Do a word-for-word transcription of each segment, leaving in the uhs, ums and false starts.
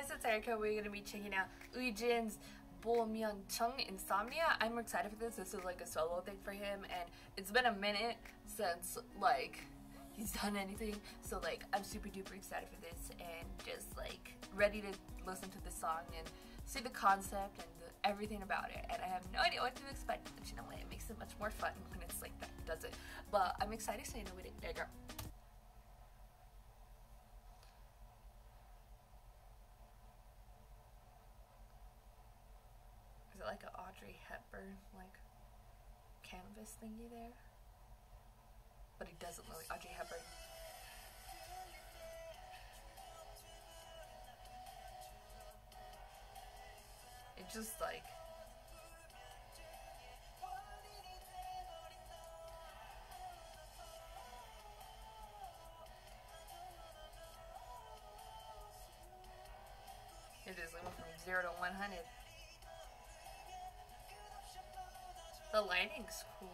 guys, it's Erica. We're gonna be checking out Uijin's Bomyeongjeung Insomnia. I'm excited for this. This is like a solo thing for him, and it's been a minute since like he's done anything. So like I'm super duper excited for this, and just like ready to listen to the song and see the concept and the, everything about it. And I have no idea what to expect, but you know what? It makes it much more fun when it's like that, does it? But I'm excited, so you know what? There you go. Is it like an Audrey Hepburn like canvas thingy there? But it doesn't look like Audrey Hepburn. It just like it just went from zero to one hundred. The lighting's cool.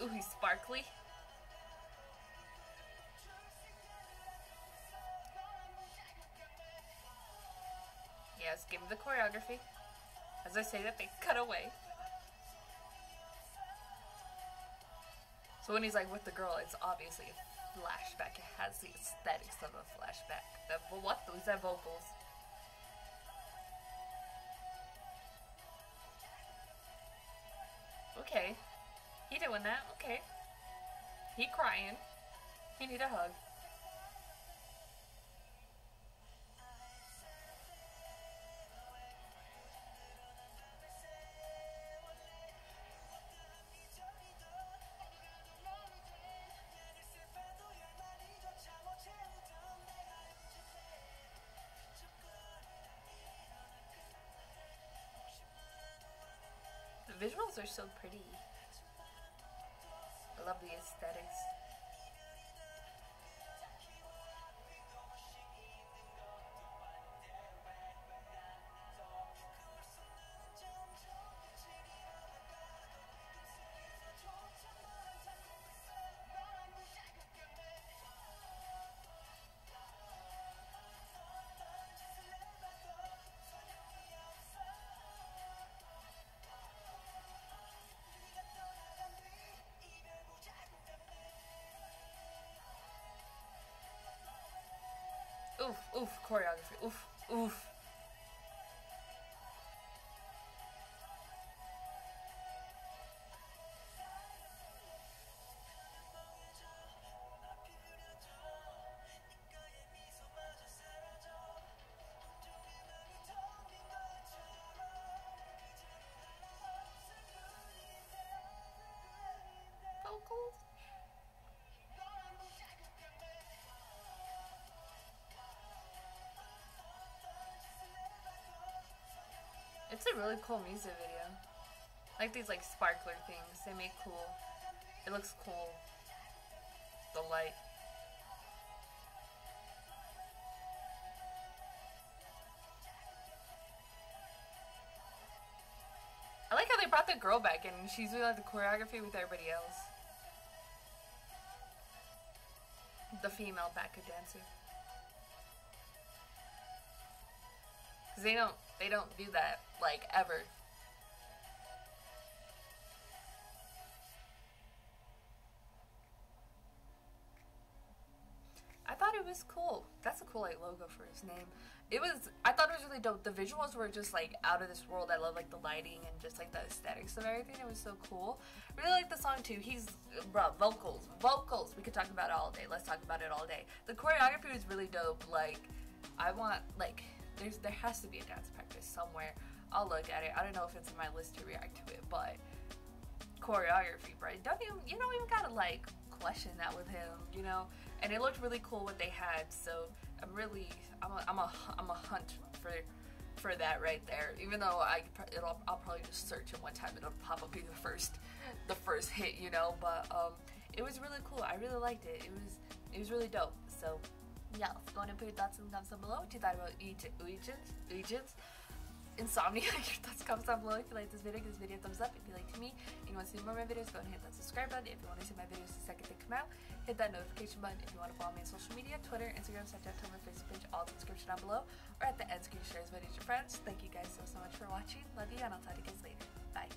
Ooh, he's sparkly. Yes, give him the choreography. As I say that, they cut away. So when he's like with the girl, it's obviously a flashback. It has the aesthetics of a flashback. The, what? Those are vocals. Okay. He doing that. Okay. He crying. He need a hug. The visuals are so pretty. I love the aesthetics. Oof, oof, choreography, oof, oof. Vocals. It's a really cool music video. I like these like sparkler things. They make cool. It looks cool. The light. I like how they brought the girl back and she's doing like the choreography with everybody else. The female backup dancer. Cause they don't, they don't do that, like, ever. I thought it was cool. That's a cool, like, logo for his name. It was, I thought it was really dope. The visuals were just, like, out of this world. I love, like, the lighting and just, like, the aesthetics of everything. It was so cool. Really like the song, too. He's, bruh, vocals. Vocals. We could talk about it all day. Let's talk about it all day. The choreography was really dope. Like, I want, like... There's, there has to be a dance practice somewhere. I'll look at it. I don't know if it's in my list to react to it, but choreography, right? Don't even, you don't even gotta like question that with him, you know? And it looked really cool what they had, so I'm really, I'm a, I'm a, I'm a hunt for for that right there. Even though I, it'll, I'll probably just search it one time. It'll probably be the first, the first hit, you know? But um, it was really cool. I really liked it. It was, it was really dope. So. Yeah, go ahead and put your thoughts and comments down below what you thought about Uijin's insomniac, your thoughts and comments down below. If you like this video, give this video a thumbs up. If you liked me and you want to see more of my videos, go ahead and hit that subscribe button. If you want to see my videos the second they come out, hit that notification button. If you want to follow me on social media, Twitter, Instagram, Snapchat, Tumblr, Facebook page, all in the description down below, or at the end screen, share this video to your friends. Thank you guys so so much for watching. Love you, and I'll talk to you guys later. Bye.